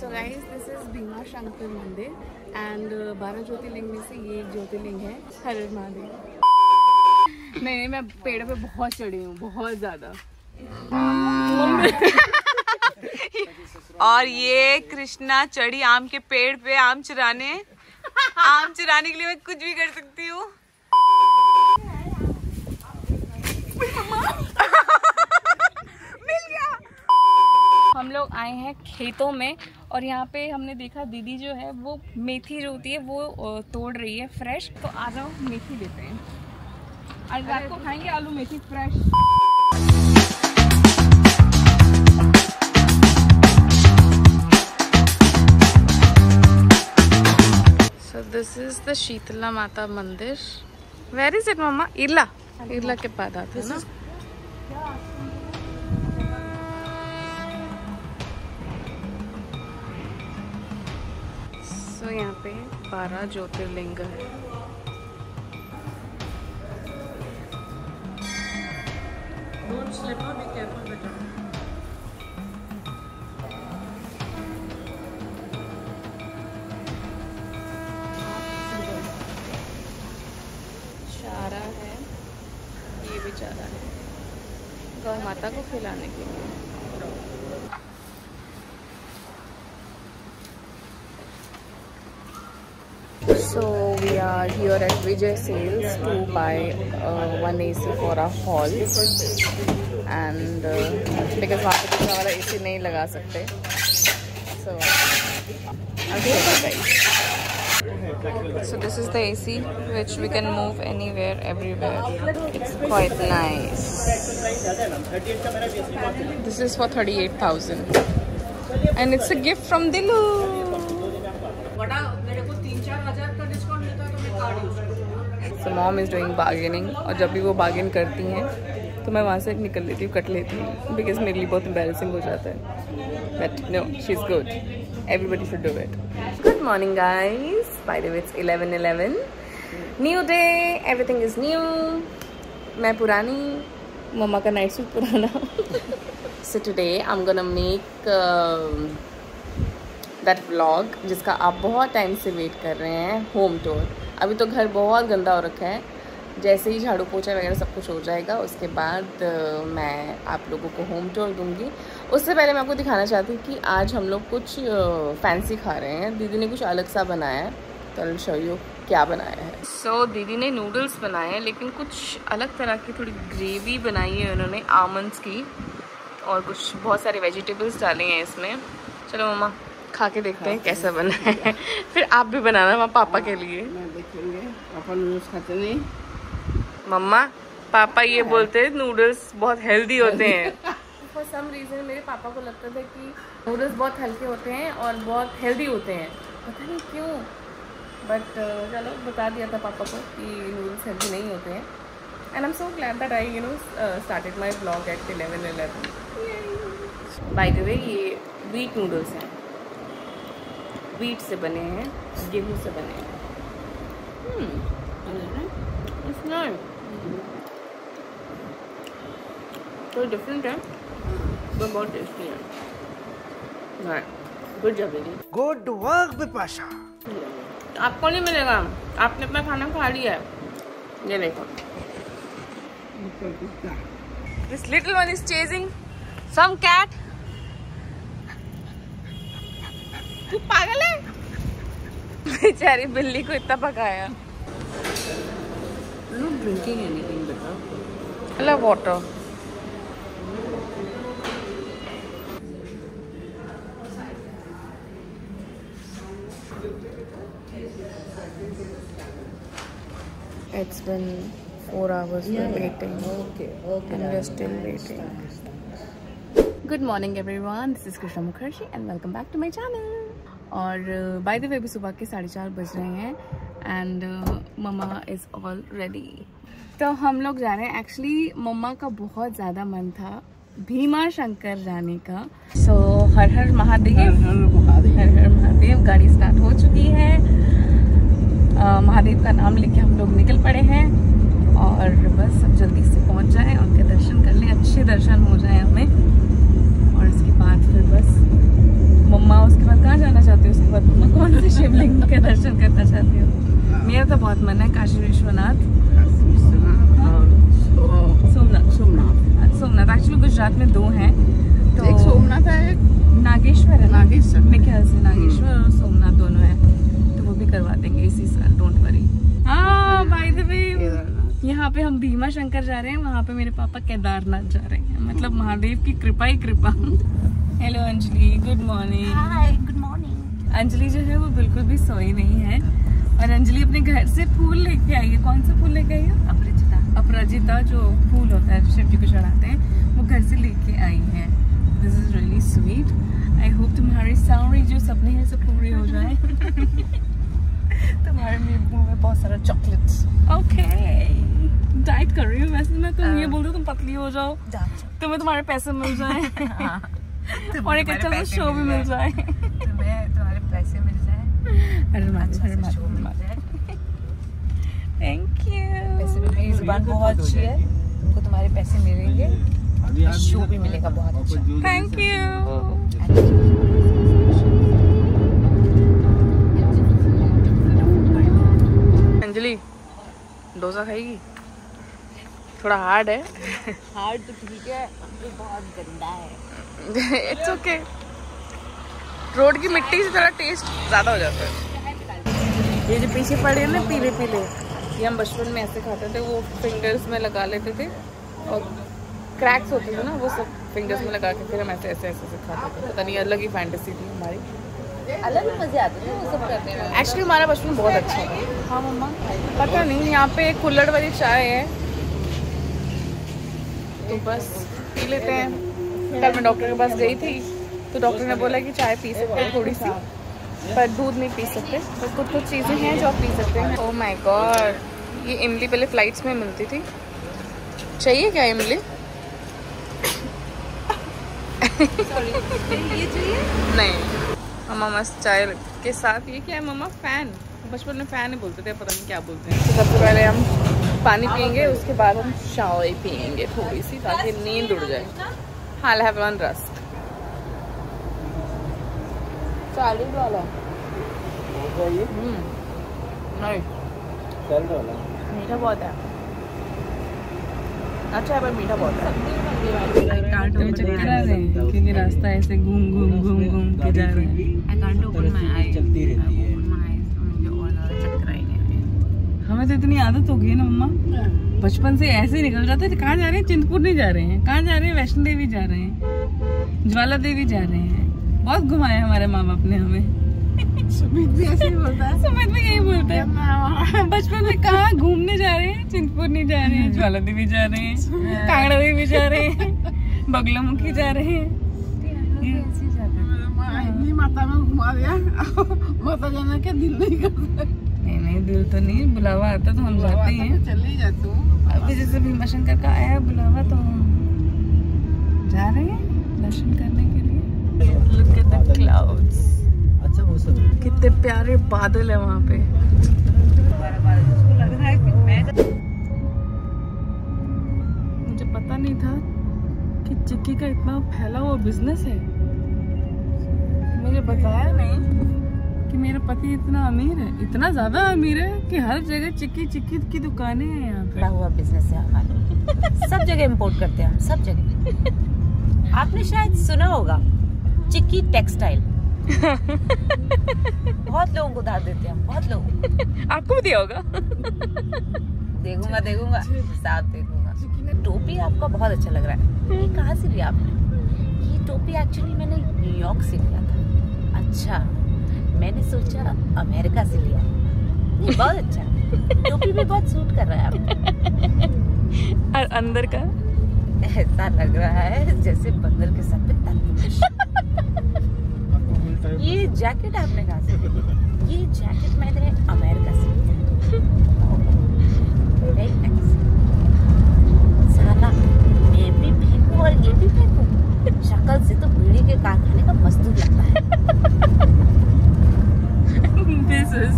So guys, this is Bhimashankar मंदिर and 12 ज्योतिर्लिंग में से ये एक ज्योतिर्लिंग है हर महादेव। नहीं मैं पेड़ पे बहुत चढ़ी हूँ, बहुत ज़्यादा। और ये कृष्णा चढ़ी आम के पेड़ पे आम चुराने के लिए मैं कुछ भी कर सकती हूँ। मिल गया। हम लोग आए हैं खेतों में और यहाँ पे हमने देखा दीदी जो है वो मेथी जो होती है वो तोड़ रही है फ्रेश। तो आज हम मेथी लेते हैं और रात को खाएंगे आलू मेथी fresh. This is the Sheetala Mata Mandir. Where is it, Mama? Irla. Irla के पास आता है ना? So यहाँ पे 12 ज्योतिर्लिंग है। Don't slip up, be careful, बेटा। गौ माता को खिलाने के लिए। So we are here at Vijay Sales to buy one AC for our hall and because वहाँ पे दूसरा वाला AC नहीं लगा सकते। So So this is the AC which we can move anywhere, everywhere. It's quite nice. This is for 38,000 and it's a gift from Dilu. So mom is doing bargaining और जब भी वो bargain करती हैं तो मैं वहाँ से निकल लेती हूँ, कट लेती हूँ because मेरे लिए बहुत embarrassing हो जाता है। But no, she's good. Everybody should do it. Good morning guys, by the way it's 11:11, new day, everything is new. मैं पुरानी, मम्मा का नाइट सूट पुराना। So today I'm gonna make that vlog जिसका आप बहुत टाइम से वेट कर रहे हैं, होम टूर। अभी तो घर बहुत गंदा हो रखा है, जैसे ही झाड़ू पोछा वगैरह सब कुछ हो जाएगा उसके बाद मैं आप लोगों को होम टूर दूंगी। उससे पहले मैं आपको दिखाना चाहती हूँ कि आज हम लोग कुछ फैंसी खा रहे हैं। दीदी ने कुछ अलग सा बनाया है, तो आई विल शो यू क्या बनाया है। सो दीदी ने नूडल्स बनाए हैं लेकिन कुछ अलग तरह की थोड़ी ग्रेवी बनाई है उन्होंने आमंड्स की और कुछ बहुत सारे वेजिटेबल्स डाले हैं इसमें। चलो मम्मा खा के देखते हैं कैसा बना है। फिर आप भी बनाना मम्मा पापा के लिए। पापा नूडल्स खाते नहीं, मम्मा पापा ये बोलते हैं नूडल्स बहुत हेल्दी होते हैं। फॉर सम रीज़न मेरे पापा को लगता था कि नूडल्स बहुत हल्के होते हैं और बहुत हेल्दी होते हैं, पता नहीं क्यों। बट चलो बता दिया था पापा को कि नूडल्स हेल्दी नहीं होते हैं। And I am so glad that I you know started my blog at 11:11। By the way ये व्हीट नूडल्स हैं, व्हीट से बने हैं, गेहूँ से बने हैं। इट्स नाइस, तो डिफरेंट है तो बहुत टेस्टी है। गुड जॉब दीदी, गुड वर्क बिपाशा। आपको नहीं मिलेगा, आपने अपना खाना खा लिया है। ये देखो this little one is chasing some cat. पागल है बेचारी, बिल्ली को इतना पकाया। नॉट ड्रिंकिंग एनीथिंग बेटा, hello water. It's been 4 hours of waiting. Okay. And we're still waiting. Good morning everyone. This is Krishna Mukherjee and welcome back to my channel. और by the way भी सुबह के 4:30 बज रहे हैं and mama is all ready. तो हम लोग जा रहे हैं। Actually mama का बहुत ज़्यादा मन था भीमाशंकर जाने का। So हर हर महादेव, हर हर महादेव। गाड़ी स्टार्ट हो चुकी है, महादेव का नाम लेके हम लोग निकल पड़े हैं और बस अब जल्दी से पहुंच जाएं, उनके दर्शन कर लें, अच्छे दर्शन हो जाएं हमें। और उसके बाद फिर बस मम्मा उसके बाद शिवलिंग के दर्शन करना चाहती हूँ। मेरा तो बहुत मन है काशी विश्वनाथ, सोमनाथ। सोमनाथ एक्चुअली गुजरात में दो हैं, तो एक सोमनाथ है, नागेश्वर है, नागेश्वर मेरे ख्याल से नागेश्वर और सोमनाथ दोनों हैं, तो वो भी करवा देंगे इसी साल, डोंट वरी। हाँ बाय द वे, यहाँ पे हम भीमाशंकर जा रहे हैं, वहाँ पे मेरे पापा केदारनाथ जा रहे हैं, मतलब महादेव की कृपा ही कृपा। Hello Anjali, good morning. Hi good morning. Anjali जो है वो बिल्कुल भी सोई नहीं है, और अंजलि अपने घर से फूल लेके आई है। कौन सा फूल लेके आई है? अपराजिता। अपराजिता जो फूल होता है शिव जी को चढ़ाते हैं, वो घर से लेके आई है। This is really sweet. I hope तुम्हारी सारी जो सपने हैं सब पूरे हो जाए। तुम्हारे मुँह में बहुत सारा चॉकलेट्स। ओके, डाइट कर रही हूँ वैसे मैं। तुम ये बोल रहे हो तुम पतली हो जाओ, तुम्हें तुम्हारे पैसे मिल जाए और एक अच्छा सा शो भी मिल जाए। Thank you. मेरी जुबान बहुत अच्छी है, तुमको तुम्हारे पैसे मिलेंगे, शो भी मिलेगा बहुत अच्छा। Thank you. अंजलि डोसा खाएगी? थोड़ा हार्ड है। हार्ड तो ठीक है, बहुत गंदा है। It's okay. रोड की मिट्टी से थोड़ा टेस्ट ज़्यादा हो जाता है। ये जो पीछे पड़े हैं ना पीले पीले, ये हम बचपन में ऐसे खाते थे, वो फिंगर्स में लगा लेते थे और क्रैक्स होते थे ना, वो सब फिंगर्स में लगा के फिर हम ऐसे ऐसे ऐसे से खाते थे। पता नहीं, अलग ही फैंटेसी थी हमारी, अलग ही मज़े आते थे वो सब करने में। एक्चुअली हमारा बचपन बहुत अच्छा था। हाँ मम्मा, पता नहीं यहाँ पे कुल्हड़ वाली चाय है तो बस पी लेते हैं। कल मैं डॉक्टर के पास गई थी तो डॉक्टर ने बोला कि चाय पी सकते हैं थोड़ी सी, पर दूध नहीं पी सकते, तो कुछ कुछ चीज़ें हैं जो आप पी सकते हैं। ओह माय गॉड, ये इमली पहले फ्लाइट्स में मिलती थी। चाहिए क्या इमली? सॉरी, ये चाहिए नहीं। मम्मा मस्त चाय के साथ। ये क्या है मम्मा? फ़ैन। बचपन में फ़ैन ही बोलते थे, पता नहीं क्या बोलते हैं। सबसे पहले हम पानी पियेंगे, उसके बाद हम चाय पियेंगे थोड़ी सी ताकि नींद उड़ जाए। हाँ, हैव वन रस्क। 40 वाला नहीं, मीठा बहुत है। अच्छा है पर मीठा बहुत है, क्योंकि रास्ता ऐसे घूम घूम घूम घूम के जा रहे हैं। हमें तो इतनी आदत हो गई है ना मम्मा, बचपन से ऐसे ही निकल जाते थे। कहाँ जा रहे हैं? चिंतपुर नहीं जा रहे हैं। कहाँ जा रहे हैं? वैष्णो देवी जा रहे हैं, ज्वाला देवी जा रहे हैं। बहुत घुमाए हमारे माँ बाप ने हमें। सुमित भी ऐसे ही बोलता है। सुमित भी यही बोलता है, बचपन में कहाँ घूमने जा रहे हैं? चिंतपुर नहीं जा रहे हैं, ज्वाला देवी जा रहे हैं, कांगड़ा देवी जा रहे हैं, बगलामुखी जा रहे हैं। माता में घुमा दिया, माता जाना क्या दिल नहीं करता। नहीं दिल तो नहीं, बुलावा आता तो हम जाते हैं। चले जाते हैं। अभी जैसे भीमाशंकर का आया बुलावा तो हम जा रहे हैं दर्शन करने के लिए। Look at the clouds. अच्छा मौसम, कितने प्यारे बादल है वहाँ पे। मुझे पता नहीं था कि चिक्की का इतना फैला हुआ बिजनेस है, मुझे बताया नहीं कि मेरा पति इतना अमीर है, इतना ज्यादा अमीर है कि हर जगह चिक्की चिक्की की दुकानें हैं। यहाँ पे हुआ बिजनेस है हमारा। सब जगह इंपोर्ट करते हैं हम, सब जगह। आपने शायद सुना होगा चिक्की टेक्सटाइल। बहुत लोगों को उधार देते हैं, बहुत लोग। आपको भी दिया होगा? देखूंगा देखूंगा, साथ देखूंगा। टोपी आपका बहुत अच्छा लग रहा है, ये कहाँ से लिया आपने? ये टोपी एक्चुअली मैंने न्यूयॉर्क से लिया था। अच्छा, मैंने सोचा अमेरिका से लिया। ये बहुत अच्छा, टोपी भी बहुत सूट कर रहा है आपको। और अंदर का ऐसा लग रहा है जैसे बंदर के सर पे तलवार। ये जैकेट आपने कहा से ली? ये जैकेट मैंने अमेरिका से लिया। Very nice. साला ये भी फेंकू और ये भी फेंकू, शक्ल से तो बीड़ी के कारखाने का मजदूर लगता है। This is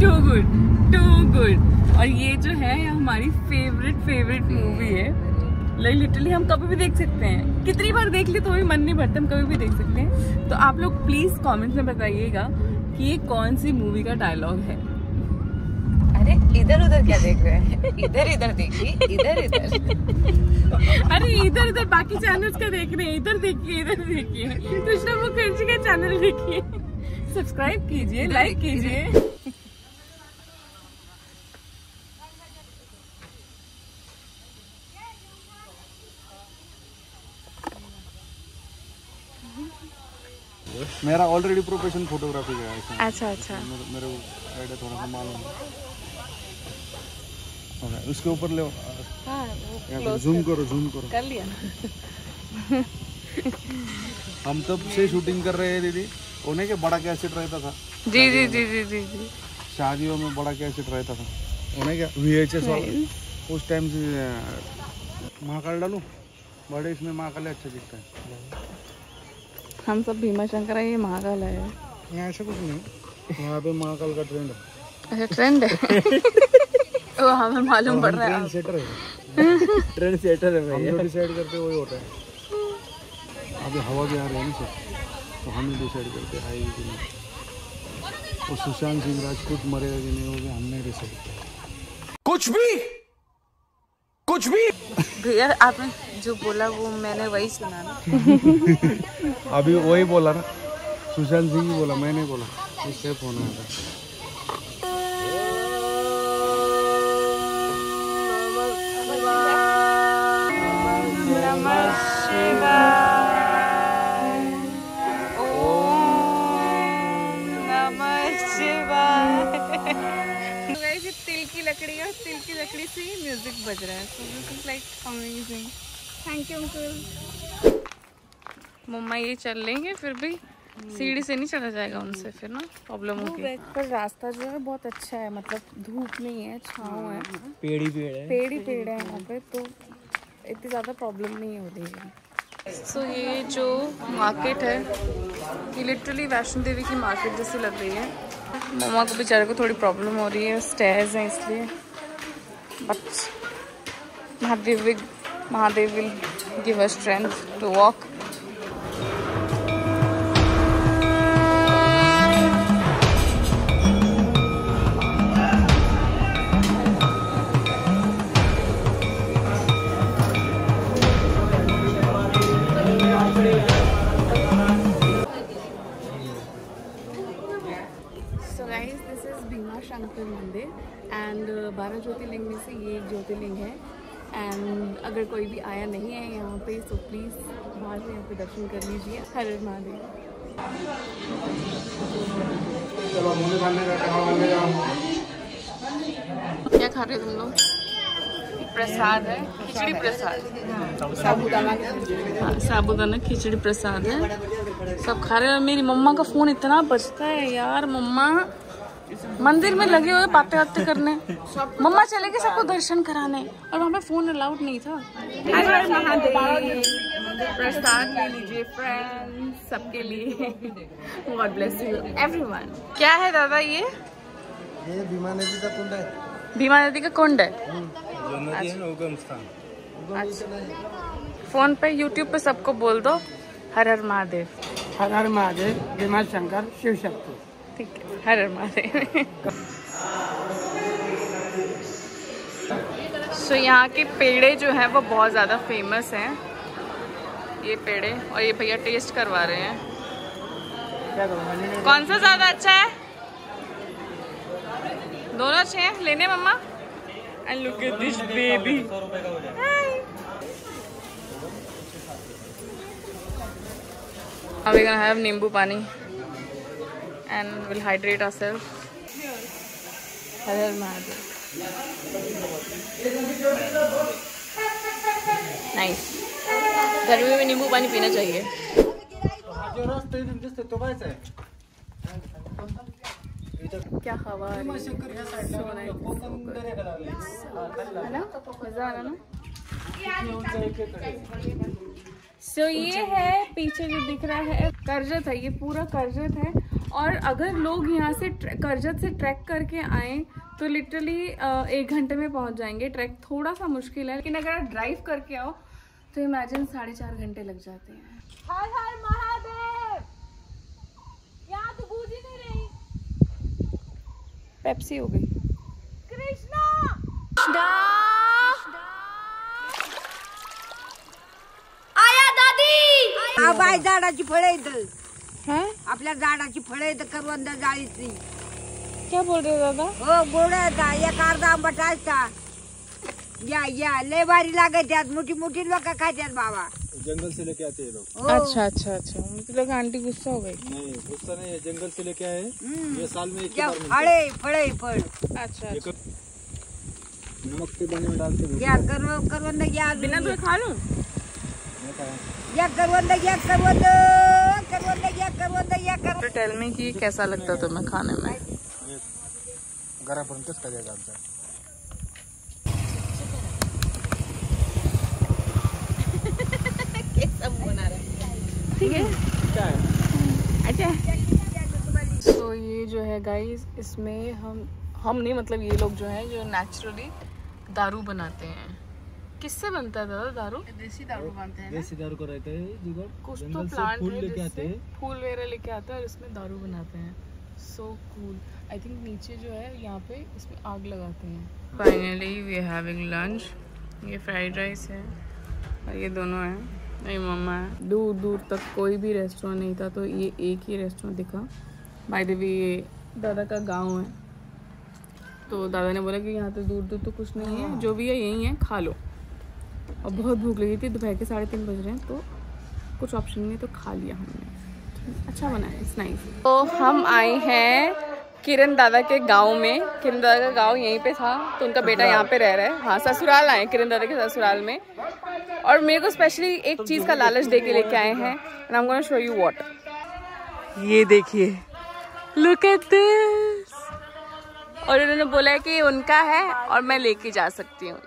too good, too good. और ये जो है हमारी फेवरेट मूवी है। लाइक लिटरली हम कभी भी देख सकते हैं, कितनी बार देख ली तो भी मन नहीं भरता, हम कभी भी देख सकते हैं। तो आप लोग प्लीज़ कमेंट्स में बताइएगा कि ये कौन सी मूवी का डायलॉग है। अरे इधर उधर क्या देख रहे हैं, इधर इधर देखिए, इधर इधर अरे इधर इधर बाकी चैनल्स का देख रहे हैं, इधर देखिए, इधर देखिए, कृष्णा मुखर्जी का चैनल देखिए, सब्सक्राइब कीजिए, लाइक कीजिए। मेरा ऑलरेडी प्रोफेशन फोटोग्राफी का है। अच्छा अच्छा, मेरे को आइडिया थोड़ा सा मालूम है। उसके ऊपर ले, हां जूम करो, जूम करो, कर लिया हम तब से शूटिंग कर रहे हैं दीदी। होने के बड़ा कैसेट रहता था जी जी जी जी जी जी, शादियों में बड़ा कैसेट रहता था। होने क्या VHS वाला उस टाइम से। महाकाल डालूं बड़े, इसमें महाकाल अच्छा दिखता है। हम सब भीमाशंकर है, ये महाकाल है। यहाँ ऐसा कुछ नहीं, वहाँ पे महाकाल का ट्रेंड है। अच्छा ट्रेंड है वो हमें मालूम पड़ रहा है। ट्रेंड सेटर है भाई, हम डिसाइड करते वही होता है। अभी हवा भी आ रही है ना सर, तो हम ही डिसाइड करते हैं आएगी कि नहीं। और सुशांत सिंह राजपूत मरेगा कि नहीं होगा, हमने डिसाइड किया। कुछ भी कुछ भी भैया, आपने जो बोला वो मैंने वही सुना ना अभी वही बोला ना, सुशांत सिंह बोला, मैंने बोला उससे फोन आया था। तिल की लकड़ी से ही म्यूजिक बज रहा है, so this is like amazing. Thank you uncle। मम्मा ये चल लेंगे, फिर भी सीढ़ी से नहीं चढ़ा जाएगा उनसे, फिर ना प्रॉब्लम होगी। पर रास्ता जो है बहुत अच्छा है, मतलब धूप नहीं है, छाँव है, पेड़ ही पेड़ है, पेड़ ही पेड़ है यहाँ पे, तो इतनी ज़्यादा प्रॉब्लम नहीं हो रही है। सो ये जो मार्केट है ये लिटरली वैष्णो देवी की मार्केट जैसी लग रही है। मम्मा को बेचारे को थोड़ी प्रॉब्लम हो रही है, स्टेयर्स हैं इसलिए, but Mahadev will give us strength to walk. मंदिर एंड 12 ज्योतिर्लिंग में से ये एक ज्योतिर्लिंग है। एंड अगर कोई भी आया नहीं है यहाँ पे, तो प्लीज़ बाहर से यहाँ पे दर्शन कर लीजिए। हर हर महादेव। क्या खा रहे हो तुम लोग? प्रसाद है, खिचड़ी प्रसाद, साबूदाना खिचड़ी प्रसाद है, सब खा रहे हैं। मेरी मम्मा का फ़ोन इतना बजता है यार, मम्मा मंदिर में लगे हुए बातें करने, मम्मा चले गए सबको दर्शन कराने, और वहाँ पे फोन अलाउड नहीं था। प्रसाद ले लीजिए फ्रेंड्स, सबके लिए। God bless you everyone. क्या है दादा ये? ये भीमा नदी का कुंड है। भीमा नदी का कुंड है, उगम स्थान। फोन पे यूट्यूब पे सबको बोल दो हर हर महादेव, हर हर महादेव, भीमाशंकर, शिव शक्ति। ठीक है, हर हर महादेव। सो यहाँ के पेड़े जो हैं वो बहुत ज़्यादा फेमस हैं, ये पेड़े। और ये भैया टेस्ट करवा रहे हैं कौन सा ज़्यादा अच्छा है। दोनों अच्छे हैं, लेने मम्मा। And look at this baby. अब we gonna have nimbu pani and we'll hydrate ourselves. Hello Mahadev. Nice. गर्मी में नींबू पानी पीना चाहिए। क्या हवा है, मजा आ रहा ना। So, ये है पीछे जो दिख रहा है करजत है, ये पूरा करजत है। और अगर लोग यहाँ से करजत से ट्रैक करके आएँ तो लिटरली 1 घंटे में पहुँच जाएंगे। ट्रैक थोड़ा सा मुश्किल है, लेकिन अगर आप ड्राइव करके आओ तो इमेजिन 4.5 घंटे लग जाते हैं। हर हर महादेव। यहाँ तो बूझ ही नहीं रही। पेप्सी हो गई। कृष्णा आया दादी बाय झाडाची फळे इथं आपल्या झाडाची फळे इथं करवंद जाळीची क्या बोल रहे दादा हो गोडा का एक अर्धा आंबट असता या या ले भारी लागतात मोठी मोठी लोक खातात बाबा जंगल से लेके आते हैं लोग। अच्छा अच्छा अच्छा मतलब आंटी गुस्सा हो गई नहीं गुस्सा नहीं है जंगल से लेके आए ये साल में एक अरे फड़े फड़ अच्छा नमक के पानी में डालते हैं क्या करो करवंदा क्या बिना तो खा लूं क्या करवंदा क्या करवंदा करवंदा क्या करवंदा क्या कर टेल मी कि कैसा लगता तुम्हें खाने में गरम गरम किस तरह का आपका ठीक है अच्छा तो ये जो है गाइस इसमें हम नहीं मतलब ये लोग जो हैं जो नेचुरली दारू बनाते हैं। किससे बनता है दादा दारू? देसी दारू बनते हैं देसी दारू का रहता है कुछ तो प्लांट फूल लेके आते हैं फूल वगैरह लेके आते हैं और इसमें दारू बनाते हैं। सो कूल आई थिंक नीचे जो है यहाँ पे इसमें आग लगाते हैं। Finally we having lunch. ये फ्राइड राइस है और ये दोनों हैं नहीं मम्मा दूर दूर तक कोई भी रेस्टोरेंट नहीं था तो ये एक ही रेस्टोरेंट दिखा। बाय द वे ये दादा का गांव है तो दादा ने बोला कि यहाँ तो दूर दूर तो कुछ नहीं है जो भी है यही है खा लो और बहुत भूख लगी थी दोपहर के 3:30 बज रहे हैं तो कुछ ऑप्शन नहीं तो खा लिया हमने। अच्छा बना है नाइस। तो हम आए हैं किरण दादा के गाँव में। किरण दादा का गाँव यहीं पे था तो उनका बेटा यहाँ पे रह रहा है। हाँ ससुराल आए किरण दादा के ससुराल में और मेरे को स्पेशली एक चीज का लालच दे के लेके आए हैं and I am gonna show you what. ये देखिए लुक एट दिस और उन्होंने बोला है कि उनका है और मैं लेके जा सकती हूँ।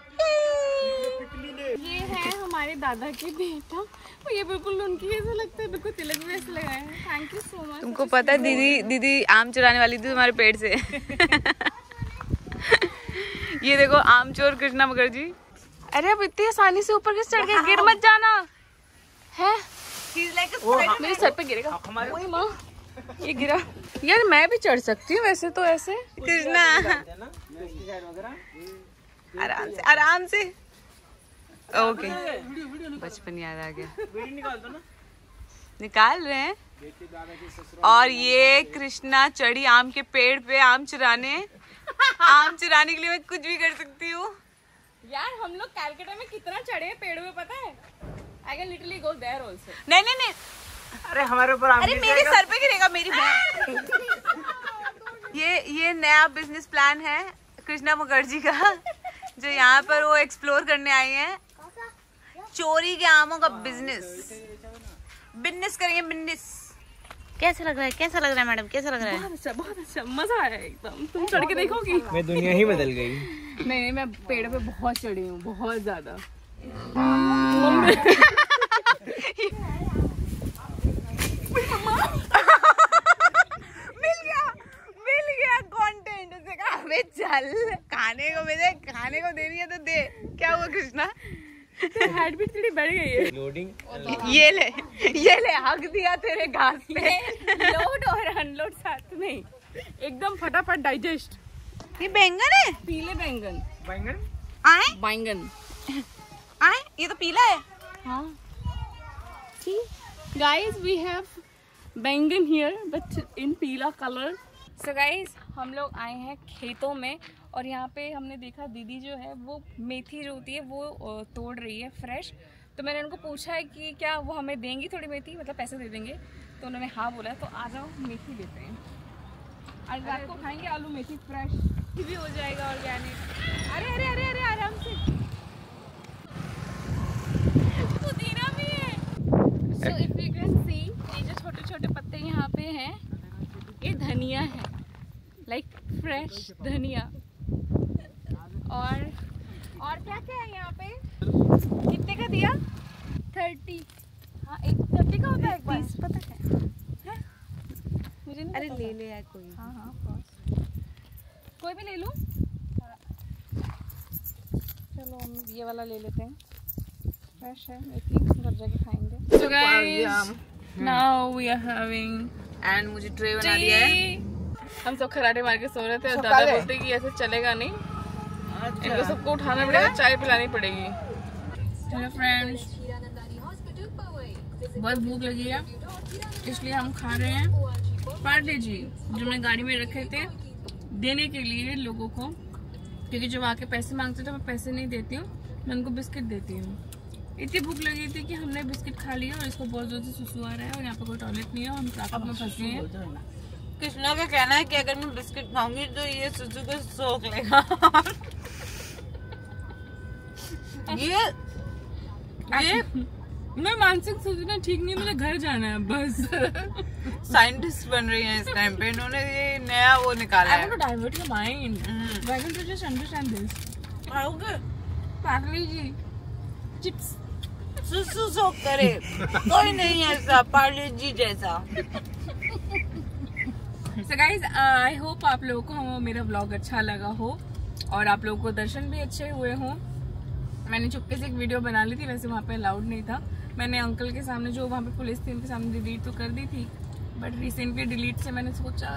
ये है हमारे दादा के बेटा वो ये बिल्कुल उनकी ऐसा लगता है बिल्कुल तिलक भी ऐसे लगाए हैं। Thank you so much. तुमको पता है दीदी आम चुराने वाली थी तुम्हारे पेट से। ये देखो आम चोर कृष्णा मुखर्जी। अरे अब इतनी आसानी से ऊपर किस चढ़ गए गिर मत जाना है मेरे सर पे गिरेगा वही माँ ये गिरा यार मैं भी चढ़ सकती हूँ वैसे तो ऐसे कृष्णा आराम से ओके बचपन याद आ गया निकाल रहे हैं। और ये कृष्णा चढ़ी आम के पेड़ पे आम चुराने के लिए मैं कुछ भी कर सकती हूँ। यार हम लोग कलकत्ता में कितना चढ़े पेड़ में पता है I can literally go there also। नहीं अरे हमारे ऊपर अरे मेरे सर पे गिरेगा मेरी ये नया बिजनेस प्लान है कृष्णा मुखर्जी का जो यहाँ पर वो एक्सप्लोर करने आए हैं चोरी के आमों का बिजनेस करेंगे बिजनेस। कैसा लग रहा है मैडम कैसा लग रहा है? बहुत अच्छा मजा आया एकदम। तुम चढ़ के देखोगी मैं दुनिया ही बदल गई। नहीं मैं पेड़ पे बहुत चढ़ी हूँ बहुत ज्यादा। मिल गया कंटेंट उसे कहा अबे चल खाने को दे रही है तो दे। क्या हुआ कृष्णा हार्ट बीट थोड़ी बढ़ गई है। लोडिंग ये ले हक दिया तेरे घास पे। लोड और अनलोड साथ में एकदम फटाफट डाइजेस्ट। ये बैंगन है पीले बैंगन आए ये तो पीला है हाँ। Guys we have baingan here but in peela colour. So guys हम लोग आए हैं खेतों में और यहाँ पे हमने देखा दीदी जो है वो मेथी जो होती है वो तोड़ रही है फ्रेश। तो मैंने उनको पूछा है कि क्या वो हमें देंगी थोड़ी मेथी मतलब पैसे दे देंगे तो उन्होंने हाँ बोला तो आ जाओ मेथी देते हैं आज रात को खाएंगे आलू मेथी फ्रेश भी हो जाएगा ऑर्गेनिक। अरे अरे अरे अरे आराम से पुदीना भी है। So if you can see ये जो छोटे छोटे पत्ते यहाँ पे हैं ये धनिया है लाइक फ्रेश धनिया। और क्या क्या है यहाँ पे कितने का दिया 30 हाँ 130 का होता है 20 पता है मुझे नहीं अरे ले ले यार कोई हाँ हाँ कोई भी ले लूँ चलो हम ये वाला ले लेते हैं फ्रेश है घर जाके खाएंगे। So guys now we are having and मुझे ट्रे बना दिया है हम सब खराटे मार के सो रहे थे और दादा बोलते कि ऐसे चलेगा नहीं, इनको सबको उठाना पड़ेगा, चाय पिलानी पड़ेगी। हेलो फ्रेंड्स, बहुत भूख लगी है इसलिए हम खा रहे हैं पार्ले जी जो मैंने गाड़ी में रखे थे देने के लिए लोगों को, क्योंकि जब आके पैसे मांगते थे मैं पैसे नहीं देती हूँ, मैं उनको बिस्किट देती हूँ। इतनी भूख लगी थी कि हमने बिस्किट खा लिया और इसको बहुत जोर से सुसु आ रहा है और यहाँ पर कोई टॉयलेट नहीं है, हम ट्रैफिक में फंसे हैं। कृष्णा का कहना है कि अगर मैं बिस्किट खाऊंगी तो ये सुसु को सोख लेगा। ये मैं मानसिक सोचना ठीक नहीं, मुझे घर जाना है बस। साइंटिस्ट बन रही है इस टाइम पे, इन्होंने ये नया वो निकाला है। Divert your mind, why don't you just understand this. आओगे पागली जी चिप्स सुसु सो करे कोई नहीं ऐसा पागली जी जैसा। सो गाइस, आई होप आप लोगों को मेरा व्लॉग अच्छा लगा हो और आप लोगों को दर्शन भी अच्छे हुए हों। मैंने चुपके से एक वीडियो बना ली थी, वैसे वहाँ पे अलाउड नहीं था। मैंने अंकल के सामने जो वहाँ पे पुलिस थी उनके सामने डिलीट तो कर दी थी, बट रिसेंटली डिलीट से मैंने सोचा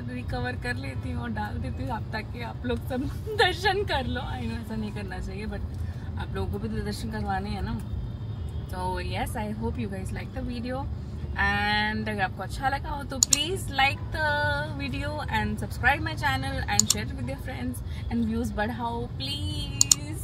तो रिकवर कर लेती हूँ और डाल देती हूँ आप, ताकि आप लोग सब दर्शन कर लो। आई नो ऐसा नहीं करना चाहिए, बट आप लोगों को भी तो दर्शन करवाने हैं ना। तो yes, I hope you guys like the video and अगर आपको अच्छा लगा हो तो please like the video and subscribe my channel and share with your friends and views बढ़ाओ प्लीज़।